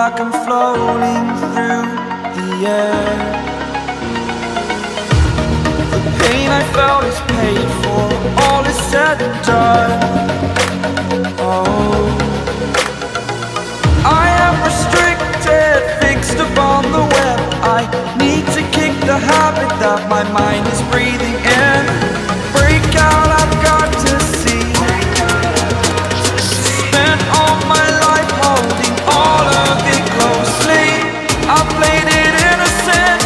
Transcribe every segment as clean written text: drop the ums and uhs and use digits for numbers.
like I'm floating through the air. The pain I felt is paid for, all is said and done. Oh, I am restricted, fixed upon the web. I need to kick the habit that my mind is breathing in. Break out, I've got to see. Spent all my life holding all of it closely. I played it innocent,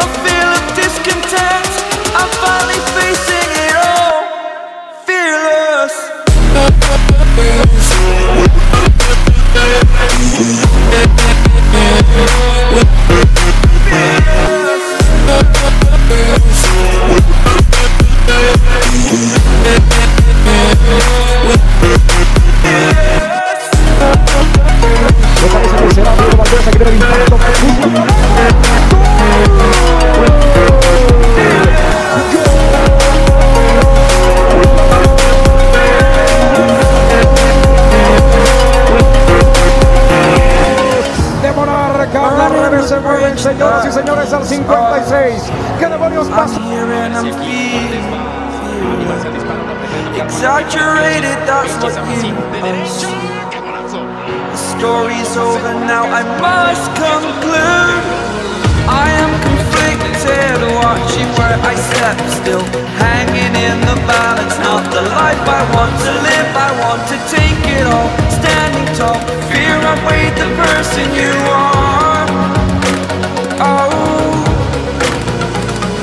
a feel of discontent. I'm finally facing it all, fearless. Señoras y señores, al 56. ¿Qué demonios pasa? Exaggerated, that's what you must. The story's over now, I must conclude. I am conflicted, watching where I step, still hanging in the balance. Not the life I want to live, I want to take it all, standing tall. Fear I weighed the person you are. Oh,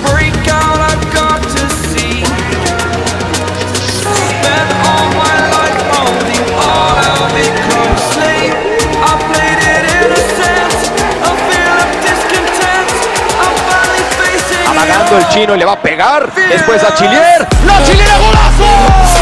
break out, I've got to see. Spent all my life holding all of it closely. I played it innocent, a feel of discontent. I'm finally facing it. Amagando el chino y le va a pegar. Después a Chilier. ¡La chilena, golazo!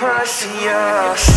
Perseus.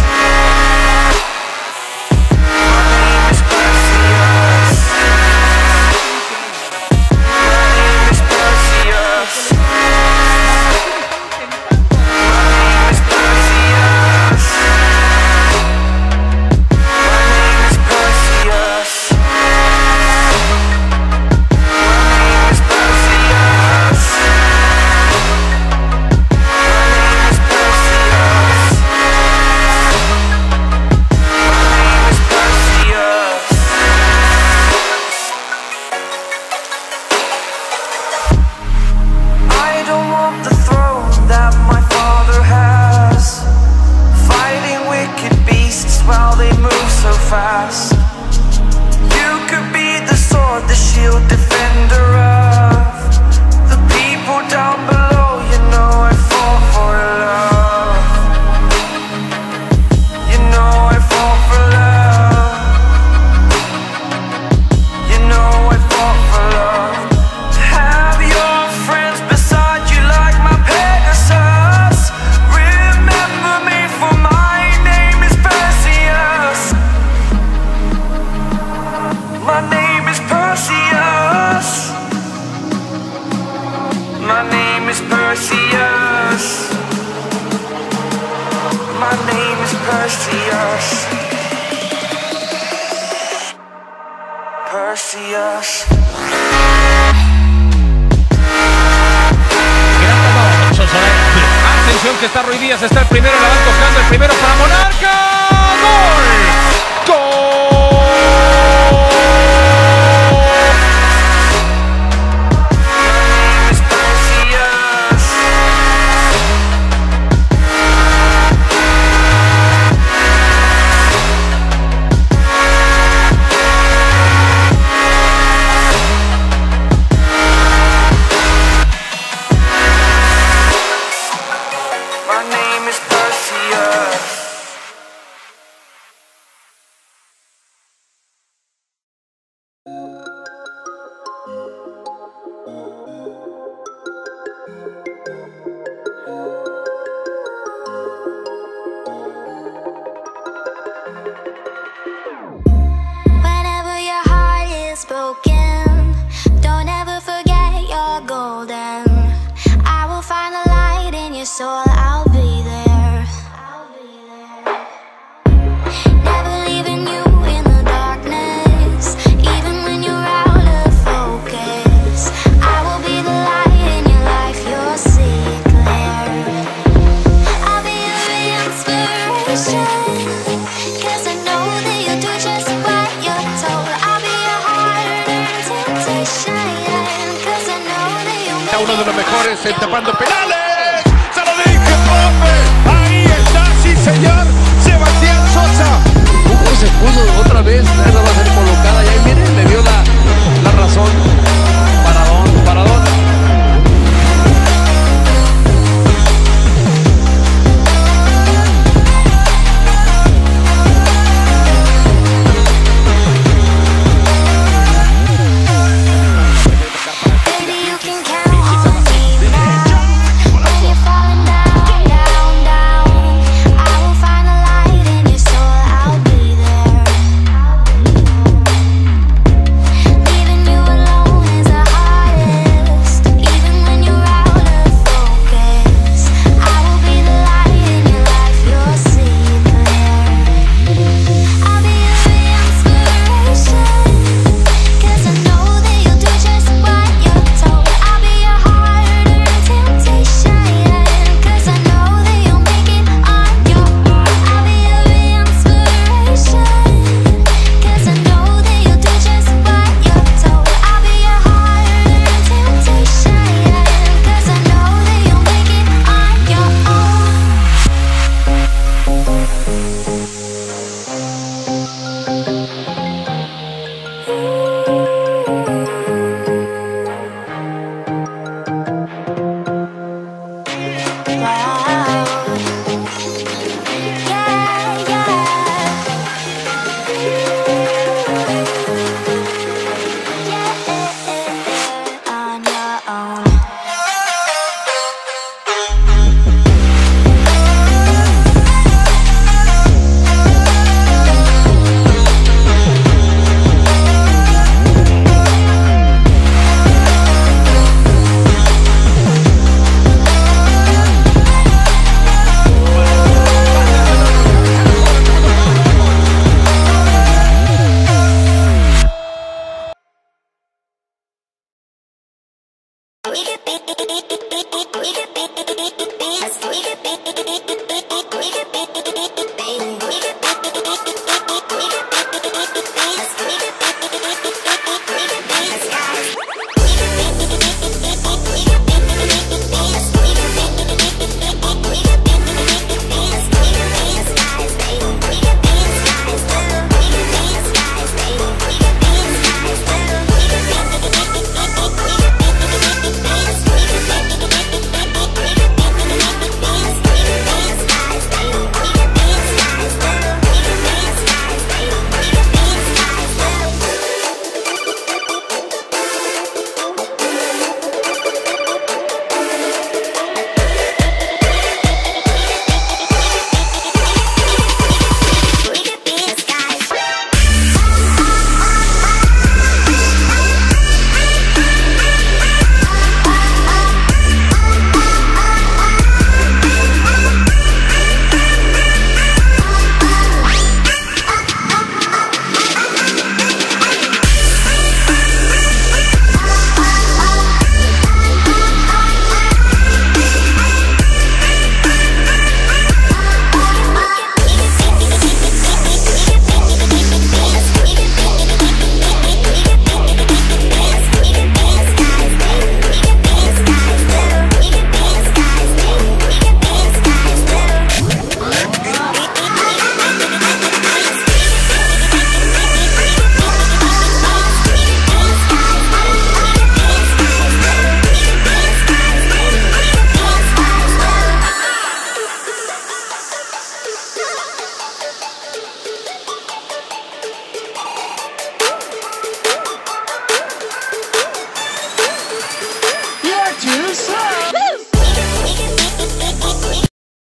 Perseus. Atención que está Ruidíaz, está el primero, le van tocando el primero para Monarcas. ¡Gol! Uno de los mejores en tapando penales. Se lo dije, profe. Ahí está, sí señor, Sebastián Sosa. Se puso otra vez.